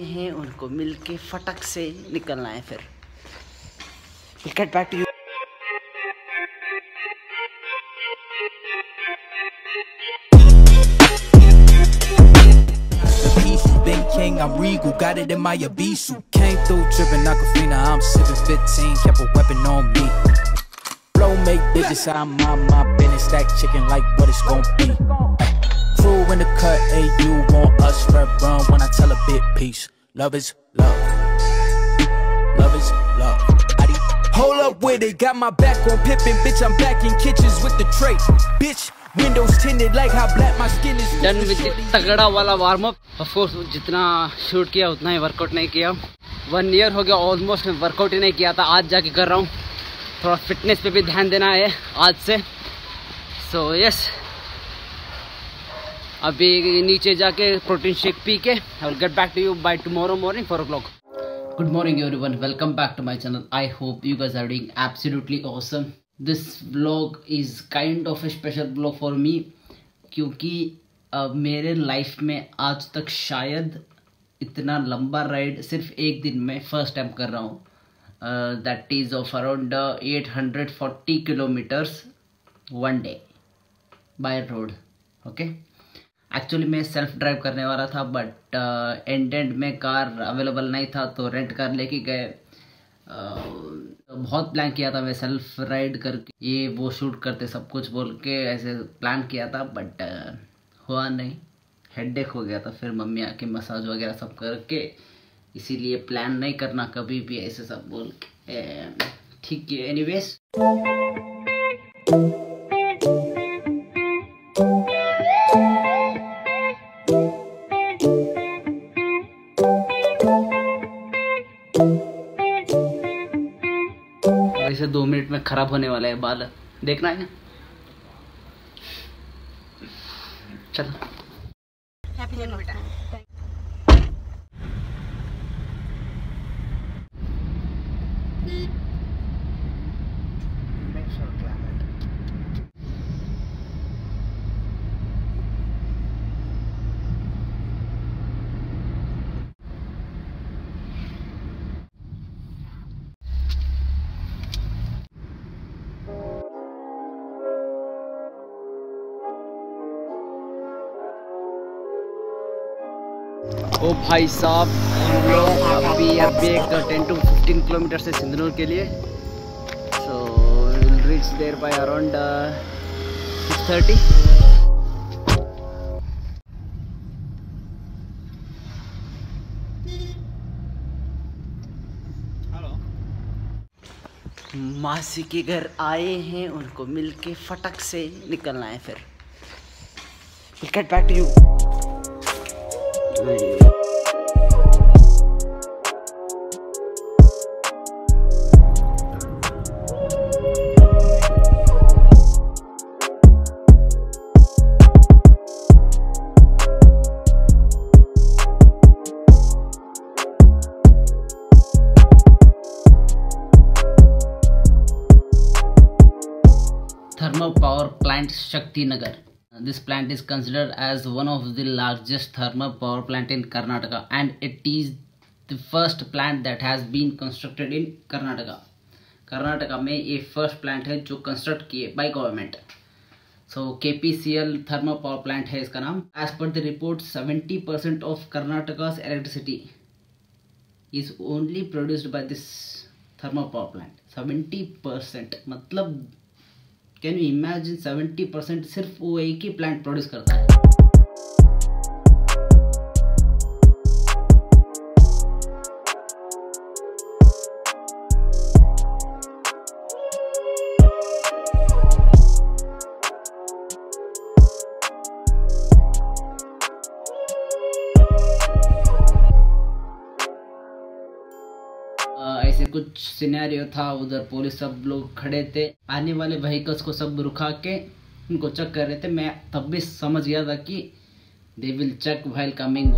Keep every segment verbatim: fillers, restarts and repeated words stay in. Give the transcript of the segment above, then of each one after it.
हैं, उनको मिलके फटक से निकलना है। फिर will get back to you. I'm regal, got it in my Ibisu. Came through drippin' Aquafina, I'm sippin' fifteen, kept a weapon on me. Blow make bitches, I mind my business, stack chicken like what it's gon' be. Crew in the cut, hey, you want us, red run when I tell a bit peace. Love is love, love is love. I de- Hold up with it, got my back on Pippin', bitch, I'm back in kitchens with the tray, bitch. Windows tinted like how black my skin is. Done with it, तगड़ा वाला warm up. Of course जितना shoot किया उतना ही workout नहीं किया। One year हो गया almost मैं वर्कआउट ही नहीं किया था, आज जाके कर रहा हूँ। थोड़ा फिटनेस पे भी ध्यान देना है आज से। सो so, यस yes, अभी नीचे जाके प्रोटीन शेक पी के I will get back to you by tomorrow morning four o'clock. Good morning everyone, welcome back to my channel. I hope you guys are doing absolutely awesome. This blog is kind of a special blog for me, क्योंकि uh, मेरे life में आज तक शायद इतना लंबा ride सिर्फ एक दिन में फर्स्ट टाइम कर रहा हूँ। That is of around eight hundred forty kilometers one day by road. Okay, actually मैं सेल्फ ड्राइव करने वाला था, बट एंड एंड में कार अवेलेबल नहीं था तो रेंट कार लेके गए। uh, बहुत प्लान किया था मैं सेल्फ राइड करके, ये वो शूट करते सब कुछ बोल के ऐसे प्लान किया था, बट हुआ नहीं। हेडेक हो गया था, फिर मम्मी आके मसाज वगैरह सब करके, इसीलिए प्लान नहीं करना कभी भी ऐसे सब बोल के, ठीक है। एनीवेज दो मिनट में खराब होने वाला है बाल, देखना है ना। चलो ओ भाई साहब, हम लोग अभी अभी एक टेन टू फिफ्टीन किलोमीटर से सिंधनूर के लिए, so will reach there by around six thirty. Hello, मासी के घर आए हैं, उनको मिलके फटक से निकलना है। फिर will get back to you. Thermal power plant, T Nagar. This plant is considered as one of the largest thermal power plant in Karnataka, and it is the first plant that has been constructed in Karnataka. Karnataka में ये first plant है जो construct किए by government. So K P C L thermal power plant है इसका नाम. As per the report, seventy percent of Karnataka's electricity is only produced by this thermal power plant. seventy percent मतलब can you imagine, seventy percent सिर्फ वो एक ही plant produce करता है। कुछ सिनेरियो था, उधर पुलिस सब लोग खड़े थे, आने वाले व्हीकल्स को सब रुका के उनको चेक कर रहे थे। मैं तब भी समझ गया था कि they will check while coming.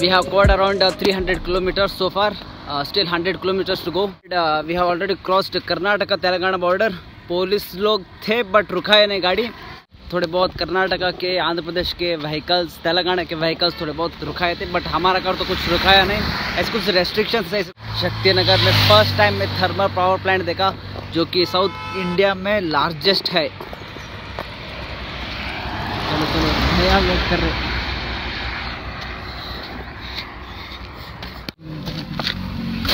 We have covered around uh, three hundred kilometers so far. Uh, still one hundred kilometers to go. Uh, we have already crossed Karnataka Telangana border. Police लोग थे but रुका है नहीं गाड़ी. थोड़े बहुत कर्नाटका के, आंध्र प्रदेश के व्हीकल्स, तेलंगाना के व्हीकल्स थोड़े बहुत रुकाए थे, बट हमारा कार तो कुछ रुकाया नहीं. ऐसे कुछ रेस्ट्रिक्शंस है. शक्ति नगर में फर्स्ट टाइम में थर्मल पावर प्लांट देखा, जो कि साउथ इंडिया में लार्जेस्ट है. चलो चलो नया वेट कर रहे.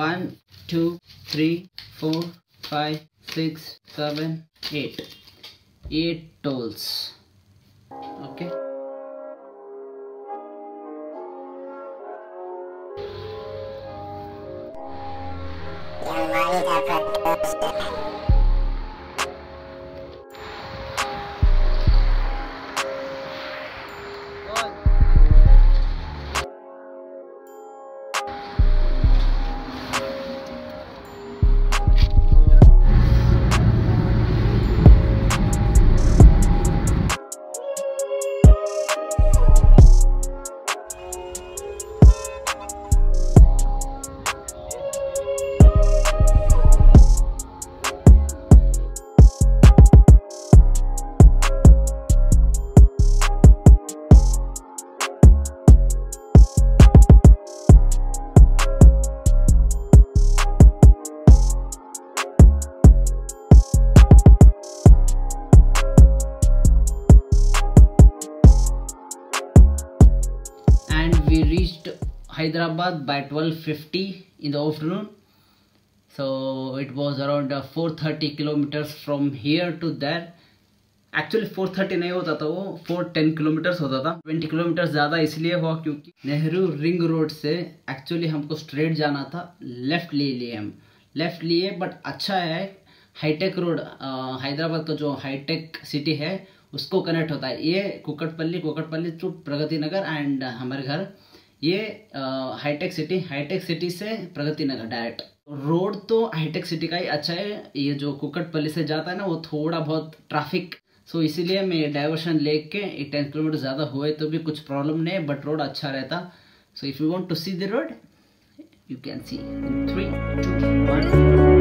One, two, three, four, five, six, seven, eight. Eight tolls. Okay. We reached Hyderabad by twelve fifty in the afternoon, so it was around uh, four hundred thirty kilometers from here to there. Actually four thirty नहीं होता था, वो four ten kilometers होता था. twenty kilometers ज़्यादा इसलिए हुआ क्योंकि नेहरू रिंग रोड से एक्चुअली हमको स्ट्रेट जाना था. लेफ़्ट ले लिए हम, लेफ़्ट लिए. बट अच्छा है हाईटेक रोड, हैदराबाद का जो हाईटेक सिटी है उसको कनेक्ट होता है. ये कुकटपल्ली, कुकटपल्ली टू प्रगति नगर एंड हमारे घर. ये हाईटेक सिटी, हाईटेक सिटी से प्रगति नगर डायरेक्ट. रोड तो हाईटेक सिटी का ही अच्छा है. ये जो कुकटपल्ली से जाता है ना, वो थोड़ा बहुत ट्रैफिक, सो इसीलिए मैं डाइवर्शन लेके एक टेन किलोमीटर ज़्यादा हुए तो भी कुछ प्रॉब्लम नहीं है. बट रोड अच्छा रहता. So if you want to see the road you can see in three two one.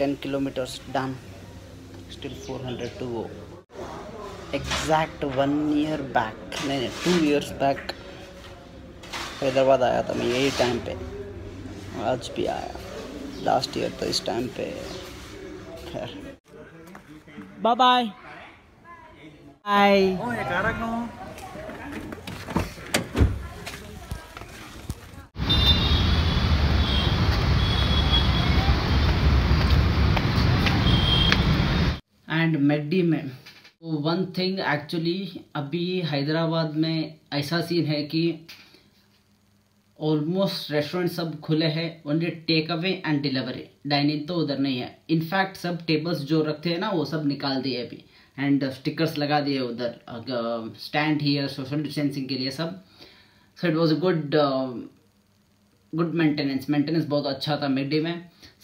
ten kilometers done, still four hundred to go. Exact one year back, नहीं नहीं two years back हैदराबाद आया था मैं यही time पे. आज भी आया, लास्ट ईयर तो इस टाइम पे. खैर बाय बाय बाय. एंड मेडी में वन थिंग एक्चुअली अभी हैदराबाद में ऐसा सीन है कि ऑलमोस्ट रेस्टोरेंट सब खुले हैं. Only take away and delivery, dining तो उधर नहीं है. इनफैक्ट सब टेबल्स जो रखते हैं ना वो सब निकाल दिए अभी, एंड स्टिकर्स लगा दिए उधर, स्टैंड हियर सोशल डिस्टेंसिंग के लिए सब. So it was a good good maintenance maintenance बहुत अच्छा था मिड डे में।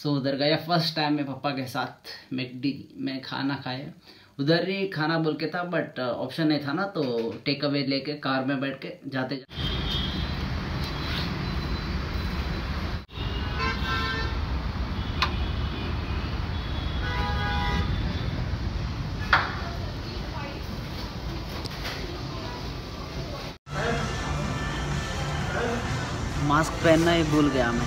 सो so, उधर गया फर्स्ट टाइम मैं पापा के साथ मिड डे में खाना खाया। उधर ही खाना बोल के था बट ऑप्शन नहीं था ना, तो टेक अवे लेके कार में बैठ के जाते जाते मास्क पहनना ही भूल गया मैं।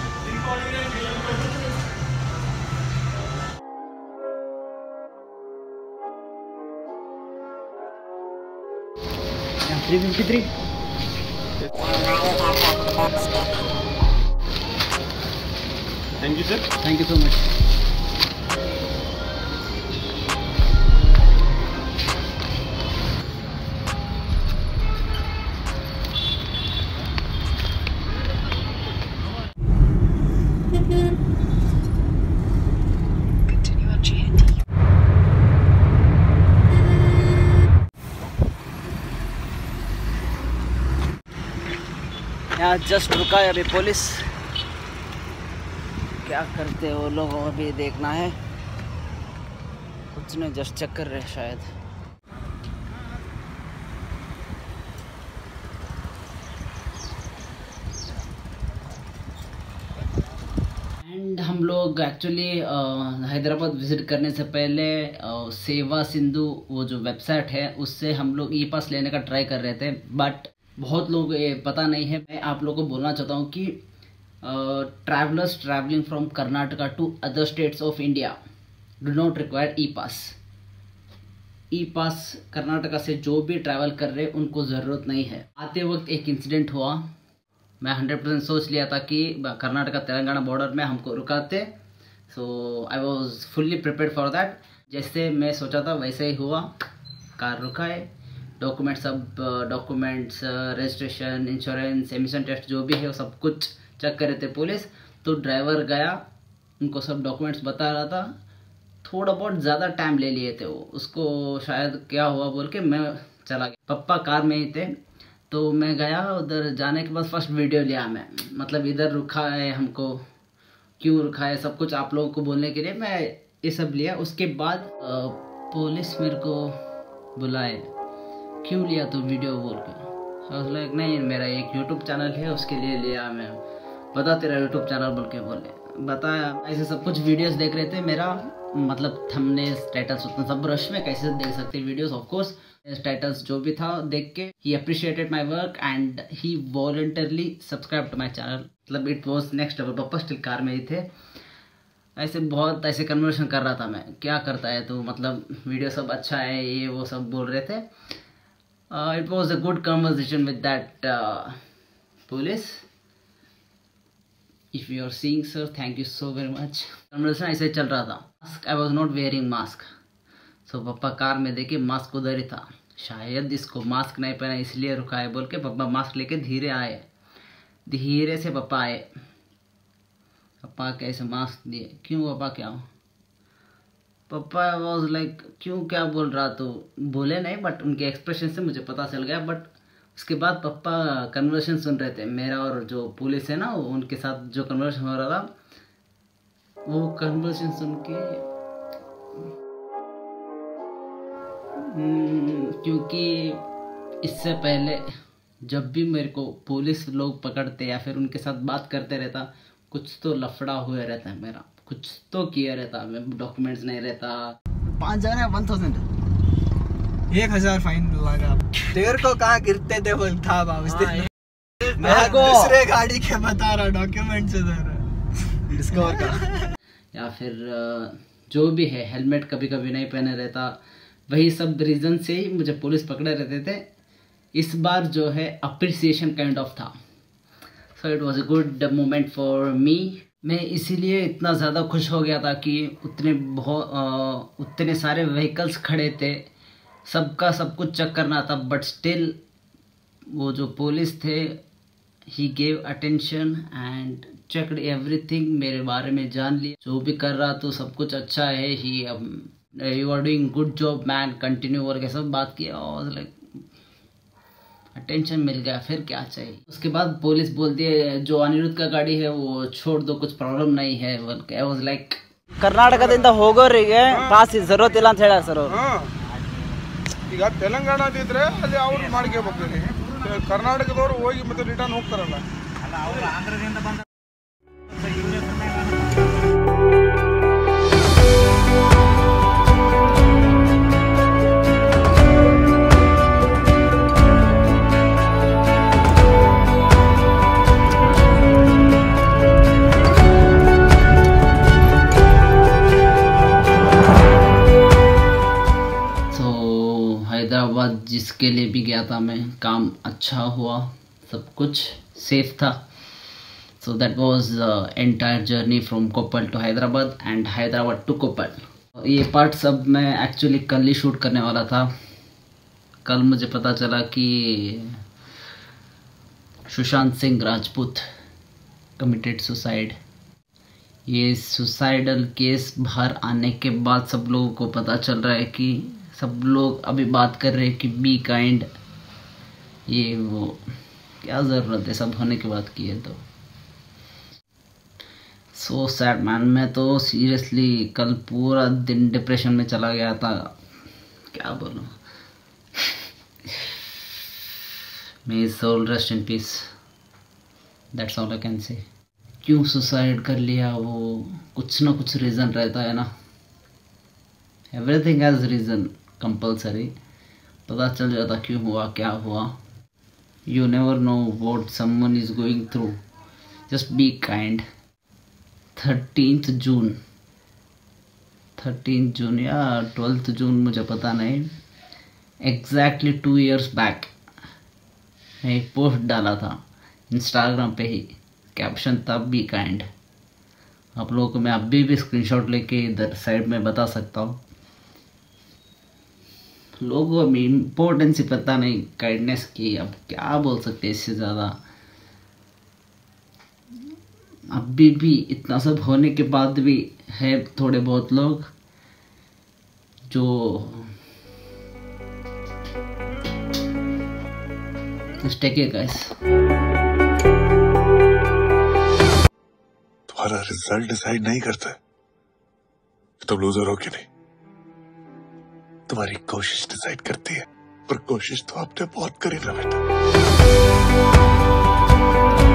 Three fifty three thank you sir, thank you so much. यहाँ जस्ट रुका है अभी पुलिस, क्या करते हो लोग अभी देखना है। कुछ नहीं, जस्ट चेक कर रहे शायद। एंड हम लोग एक्चुअली हैदराबाद विजिट करने से पहले uh, सेवा सिंधु वो जो वेबसाइट है उससे हम लोग ई पास लेने का ट्राई कर रहे थे, बट बहुत लोग ये पता नहीं है। मैं आप लोगों को बोलना चाहता हूँ कि travellers travelling from Karnataka to other states of India do not require E pass. E pass Karnataka से जो भी ट्रैवल कर रहे उनको ज़रूरत नहीं है। आते वक्त एक इंसिडेंट हुआ, मैं हंड्रेड परसेंट सोच लिया था कि कर्नाटका तेलंगाना बॉर्डर में हमको रुकाते, so I was fully prepare for that. जैसे मैं सोचा था वैसे ही हुआ, कार रुका है, डॉक्यूमेंट सब documents registration insurance emission test जो भी है वो सब कुछ चेक कर रहे थे पुलिस। तो ड्राइवर गया, उनको सब डॉक्यूमेंट्स बता रहा था, थोड़ा बहुत ज़्यादा टाइम ले लिए थे वो, उसको शायद क्या हुआ बोल के मैं चला गया। पप्पा कार में ही थे तो मैं गया, उधर जाने के बाद फर्स्ट वीडियो लिया मैं, मतलब इधर रुका है हमको, क्यों रुका है, सब कुछ आप लोगों को बोलने के लिए मैं ये सब लिया। उसके बाद पुलिस मेरे को बुलाए, क्यों लिया तो वीडियो बोल के, लाइक नहीं मेरा एक यूट्यूब चैनल है उसके लिए लिया मैं, बता तेरा यूट्यूब चैनल बोल के बोले, बताया। ऐसे सब कुछ वीडियोस देख रहे थे मेरा, मतलब थंबनेल टाइटल्स उतना सब रश में कैसे देख सकते वीडियोस, ऑफ कोर्स टाइटल्स जो भी था देख के ही appreciated my work and he voluntarily subscribe to my channel, मतलब इट वॉज नेक्स्ट लेवल। पापा स्टिल कार में ही थे, ऐसे बहुत ऐसे कन्वर्सेशन कर रहा था मैं, क्या करता है तो, मतलब वीडियो सब अच्छा है ये वो सब बोल रहे थे। Uh, it was a good conversation with that uh, police. If you are seeing sir, thank you so very much. Conversation ऐसे चल रहा था। Mask, I was not wearing mask. So पापा कार में देखे मास्क उधर ही था, शायद इसको मास्क नहीं पहना इसलिए रुका है बोल के पापा मास्क लेके धीरे आए, धीरे से पापा आए, पापा कैसे मास्क दिए, क्यों पापा क्या हो? पापा वॉज लाइक क्यों क्या बोल रहा, तो बोले नहीं बट उनके एक्सप्रेशन से मुझे पता चल गया। बट उसके बाद पापा कन्वर्सेशन सुन रहे थे मेरा, और जो पुलिस है ना वो उनके साथ जो कन्वर्सेशन हो रहा था वो कन्वर्सेशन सुन के, क्योंकि इससे पहले जब भी मेरे को पुलिस लोग पकड़ते या फिर उनके साथ बात करते रहता कुछ तो लफड़ा हुआ रहता है मेरा, कुछ तो किया रहता, डॉक्यूमेंट्स नहीं रहता। पाँच हजार है, वन थाउजेंड एक हजार फाइन लगा। तेरे को कहाँ गिरते थे बोल था मैं दूसरे गाड़ी के बता रहा डॉक्यूमेंट्स डिस्कवर का। या फिर जो भी है हेलमेट कभी कभी नहीं पहने रहता, वही सब रीजन से ही मुझे पुलिस पकड़े रहते थे। इस बार जो है अप्रिसिएशन काइंड ऑफ था, so it was a good moment for me. मैं इसीलिए इतना ज़्यादा खुश हो गया था कि उतने बहुत उतने सारे व्हीकल्स खड़े थे, सबका सब कुछ चेक करना था, बट स्टिल वो जो पुलिस थे he gave attention and checked everything, मेरे बारे में जान लिया जो भी कर रहा तो सब कुछ अच्छा है ही, you are doing good job man continue करके सब बात किया। और लाइक अटेंशन मिल गया, फिर क्या चाहिए। उसके बाद पुलिस बोलती है जो अनिरुद्ध का गाड़ी है वो छोड़ दो, कुछ प्रॉब्लम नहीं है। आई वाज लाइक कर्नाटकदिंद होगोरिगे पास जरूरत ಇಲ್ಲ ಅಂತ ಹೇಳಾರ ಸರ್ ಅವರು। ಈಗ ತೆಲಂಗಾಣದ ಇದ್ರೆ ಅಲ್ಲಿ ಅವರು ಮಾಡ್ಕೇಬೇಕು, ಕರ್ನಾಟಕದವರು ಹೋಗಿ ಮತ್ತೆ ರಿಟರ್ನ್ ಹೋಗ್ತಾರಲ್ಲ ಅಲ್ಲ, ಅವರು ಆಂಧ್ರದಿಂದ ಬಂದ हैदराबाद जिसके लिए भी गया था मैं, काम अच्छा हुआ, सब कुछ सेफ था। So that was entire journey from Koppal to Hyderabad and Hyderabad to Koppal. ये पार्ट सब मैं एक्चुअली कल ही शूट करने वाला था। कल मुझे पता चला कि सुशांत सिंह राजपूत कमिटेड सुसाइड। ये सुसाइडल केस बाहर आने के बाद सब लोगों को पता चल रहा है कि सब लोग अभी बात कर रहे हैं कि बी काइंड, ये वो क्या ज़रूरत है सब होने के बाद की है। तो सो सैड मैन, मैं तो सीरियसली कल पूरा दिन डिप्रेशन में चला गया था, क्या बोलूँ। May soul rest in peace, that's all I can say. क्यों सुसाइड कर लिया, वो कुछ ना कुछ रीज़न रहता है ना, एवरीथिंग हैज़ रीज़न कंपल्सरी। पता चल जाता क्यों हुआ, क्या हुआ। You never know what someone is going through, just be kind. Thirteenth June thirteenth June या ट्वेल्थ जून मुझे पता नहीं, एग्जैक्टली टू इयर्स बैक मैं एक पोस्ट डाला था इंस्टाग्राम पे ही, कैप्शन था बी काइंड। आप लोगों को मैं अभी भी स्क्रीनशॉट लेके इधर साइड में बता सकता हूँ। लोगों में इम्पोर्टेंस ही पता नहीं काइंडनेस की, अब क्या बोल सकते हैं इससे ज़्यादा। अभी भी इतना सब होने के बाद भी है थोड़े बहुत लोग जो तुम्हारा रिजल्ट डिसाइड नहीं करता तुम लूजर हो कि नहीं, तुम्हारी कोशिश डिसाइड करती है। पर कोशिश तो आपने बहुत करी ना बेटा।